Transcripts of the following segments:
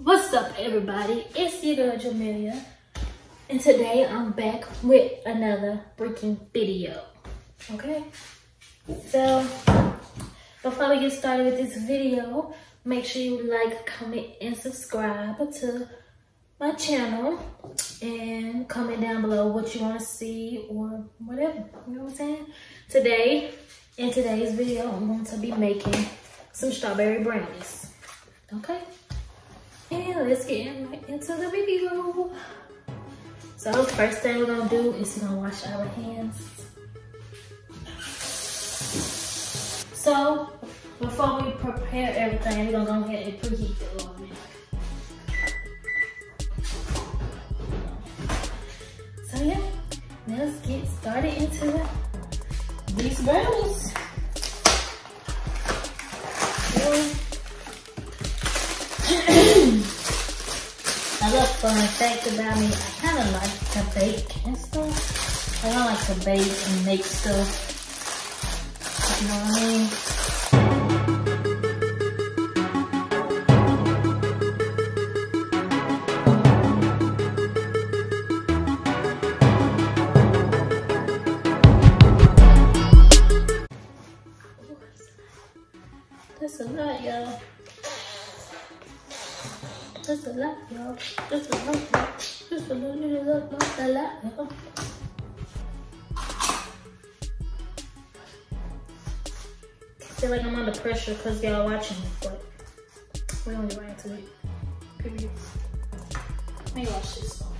What's up, everybody? It's your girl Jamelia, and today I'm back with another freaking video. Okay, so before we get started with this video, make sure you like, comment, and subscribe to my channel, and comment down below what you want to see or whatever. You know what I'm saying? Today, in today's video, I'm going to be making some strawberry brownies. Okay. And let's get right into the video. So first thing we're gonna do is we're gonna wash our hands. So before we prepare everything, we're gonna go ahead and preheat the oven. So yeah, let's get started into these brownies. Another fun fact about me, I kind of like to bake and stuff. I don't like to bake and make stuff, you know what I mean? That's a lot, y'all. That's a lot, y'all. That's a lot, y'all. That's a lot, y'all. That's a lot, y'all. I feel like I'm under pressure because y'all watching me, but we're gonna get right into it. Period. Let me watch this one.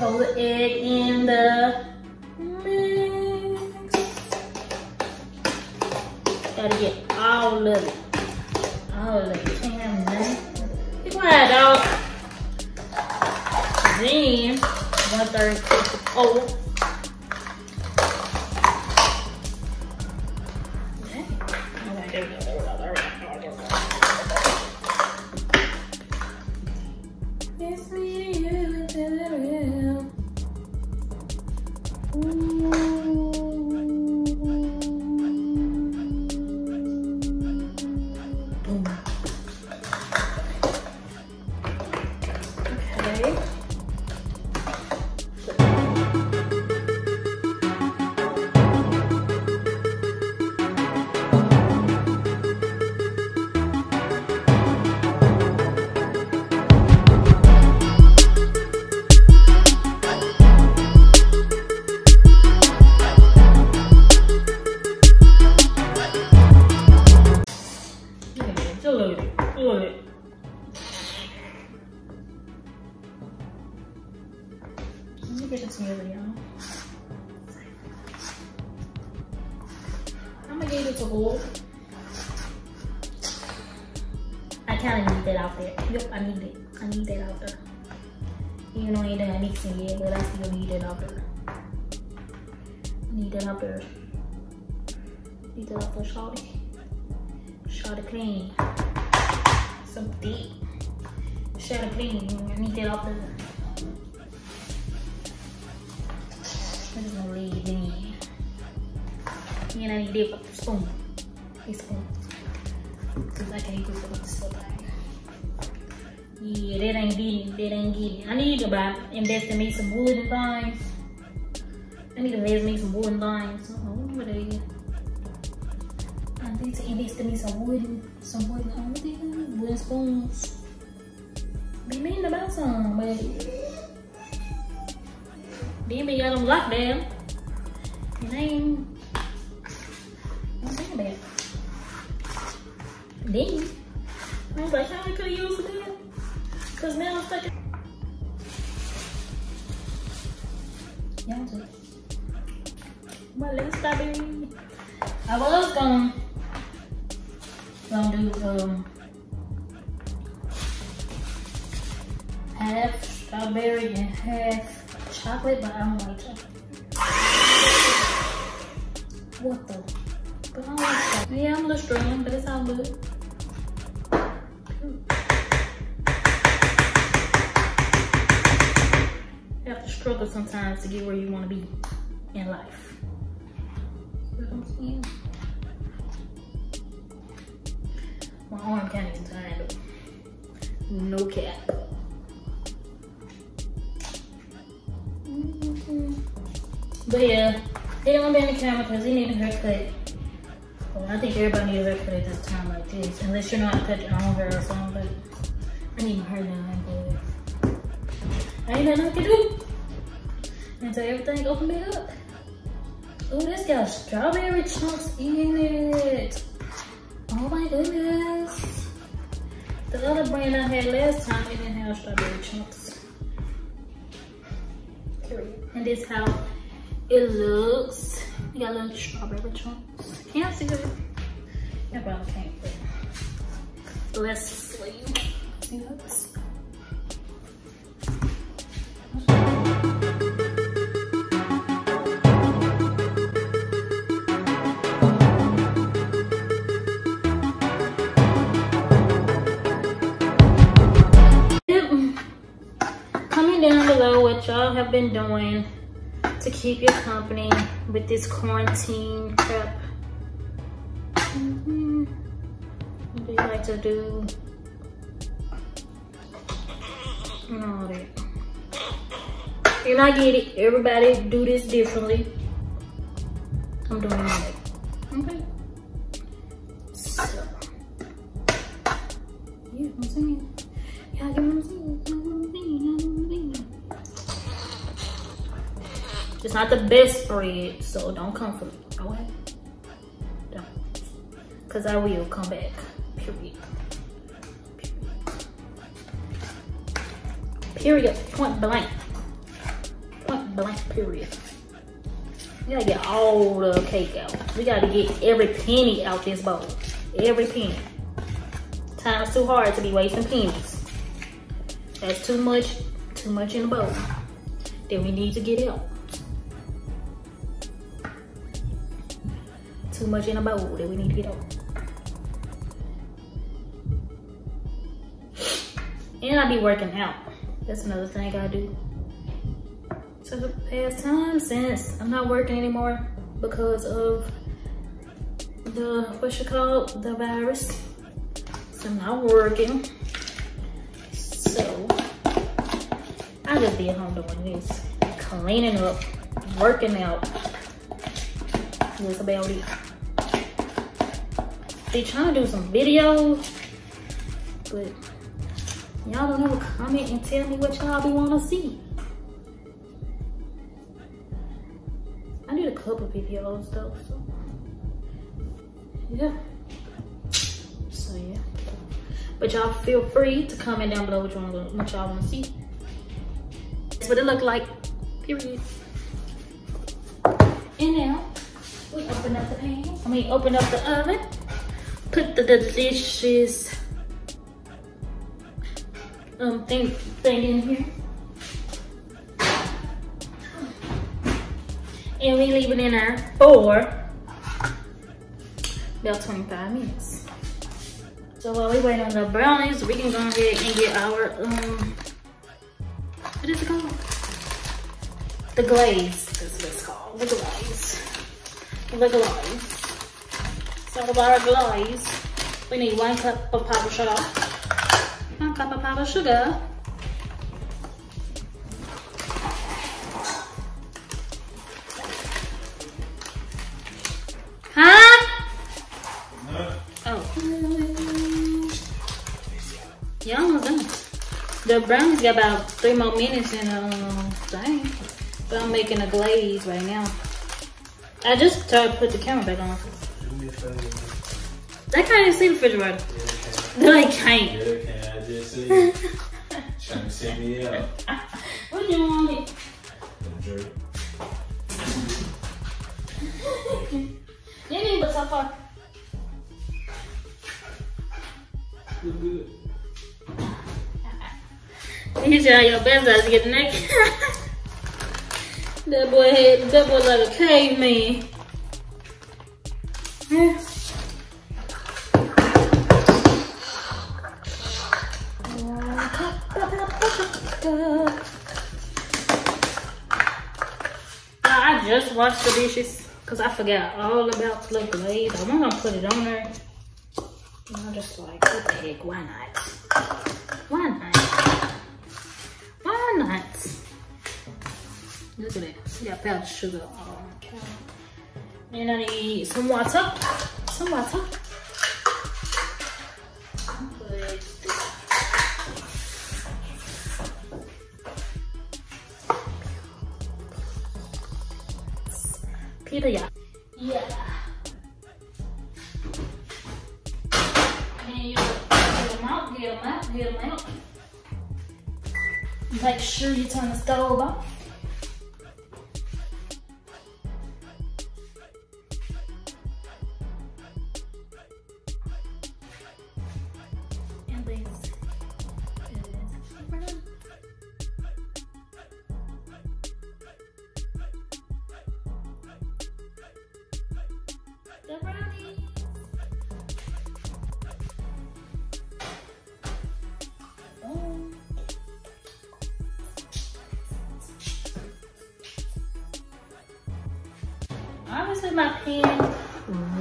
Pull the egg in the mix. Gotta get all of it. All of it. Can't have none. Be quiet, dog. Then, 1/3 cup of oil. I kind of need that out there. Yep, I need it. I need that out there. Even though I ain't done mixing yet, but I still need that out there. Need that out there. Need that out there, shawty. Shawty clean. So deep. Shawty clean. I need that out there. I'm just gonna leave it in. And I need it with the spoon. Hey, spoon. Cause I can't cook with this bag. Yeah, that ain't getting it. That ain't getting it. I need to buy, invest in me some wooden lines. I need to invest in me some wooden lines. I don't know what it is. I need to invest in me some wooden spoons. Be mean about some, but then y'all don't like them. And I ain't. Then, I was like, how we could've used that? Cause now it's like a... Y'all do it. My little strawberry. I was gonna do half strawberry and half chocolate, but I don't like chocolate. What the? But I don't like chocolate. Yeah, I'm a little strong, but it's all good. struggle sometimes to get where you want to be in life. My arm can't even turn it up. No cap. But yeah, it don't be in the camera because he need a haircut. Well, I think everybody needs a haircut at this time like this. Unless you know how to cut your own hair or something, but I need my hair done, but I ain't got nothing to do. Until everything open back up. Oh, this got strawberry chunks in it. Oh my goodness. The other brand I had last time, it didn't have strawberry chunks. And this how it looks. You got little strawberry chunks. Can't see it. Yeah, probably can't, but let's see. See this? Y'all have been doing to keep your company with this quarantine prep. What do you like to do? And all that. And I get it. Everybody do this differently. I'm doing it. Okay. So. Yeah, I'm saying. Y'all get what I'm saying. It's not the best spread, so don't come for me, okay? Don't. Because I will come back, period. Period, point blank. Point blank, period. We gotta get all the cake out. We gotta get every penny out this bowl. Every penny. Time's too hard to be wasting pennies. That's too much in the bowl. Then we need to get out. Too much in a bowl that we need to get over. And I be working out. That's another thing I do. So the past time since I'm not working anymore because of the, the virus. So I'm not working. So I just be at home doing this. Cleaning up, working out. That's about it. They trying to do some videos, but y'all don't ever comment and tell me what y'all be want to see. I did a couple videos though, so yeah. So yeah. But y'all feel free to comment down below what y'all want to see. That's what it look like, period. And now, we open up the pan. I mean, open up the oven. Put the delicious thing in here, and we leave it in there for about 25 minutes. So while we wait on the brownies, we can go ahead and get our what is it called? The glaze. That's what it's called. The glaze. The glaze. So with our glaze, we need 1 cup of powdered sugar. 1 cup of powdered sugar. Huh? No. Oh. Yeah, almost done. The brownies got about 3 more minutes in the thing. But I'm making a glaze right now. I just tried to put the camera back on. They can't even see the refrigerator. Yeah, they can't. They can't. Yeah, I just see you. Trying to send me out. What you want it? A jerk. You need what's up far. Feel good. You try your best out to get naked. That boy like a caveman. Yeah. just washed the dishes because I forgot all about the glaze. I'm gonna put it on there. And I'm just like, what the heck, why not? Why not? Why not? Look at that. We got powdered sugar on the counter. And I need some water. Some water. Peter, yeah. Yeah. And you get them out, get them out, get them out. Make sure you turn the stove off. Obviously my pan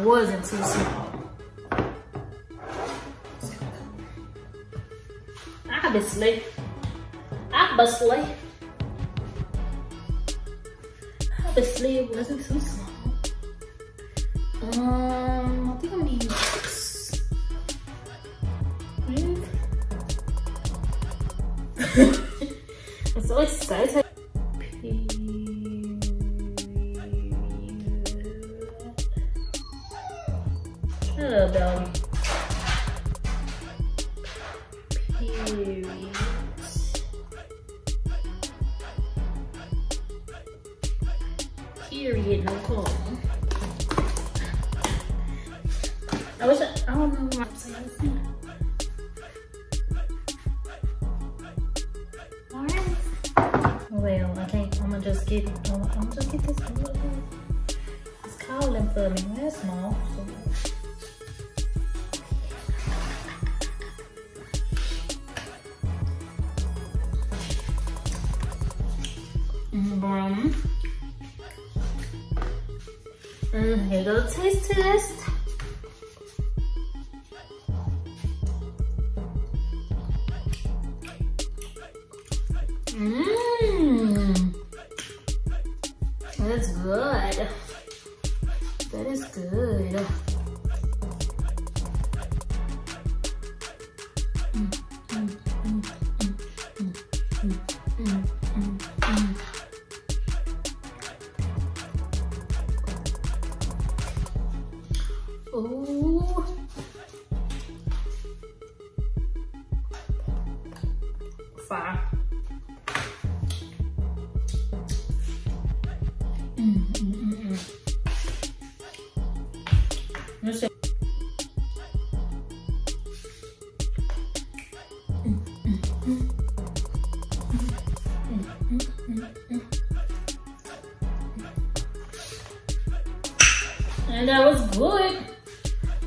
wasn't too small. Obviously it wasn't too small. I think I'm gonna use this. I'm so excited. Period, no call. I wish I don't know what I'm saying. Alright. Well, I think I'm gonna just get this one. It's calling for me. That's small. So. Here goes taste test. That's good. That is good. Oh, fire. Listen. And that was good.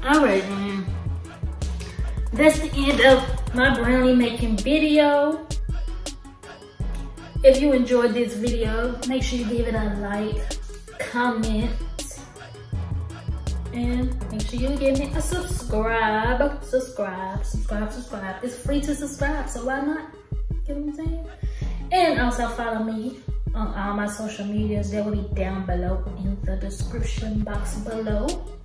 Alright, that's the end of my brownie making video. If you enjoyed this video, make sure you give it a like, comment, and make sure you give me a subscribe. Subscribe. It's free to subscribe, so why not? You know what I'm saying? And also follow me on all my social medias. They will be down below in the description box below.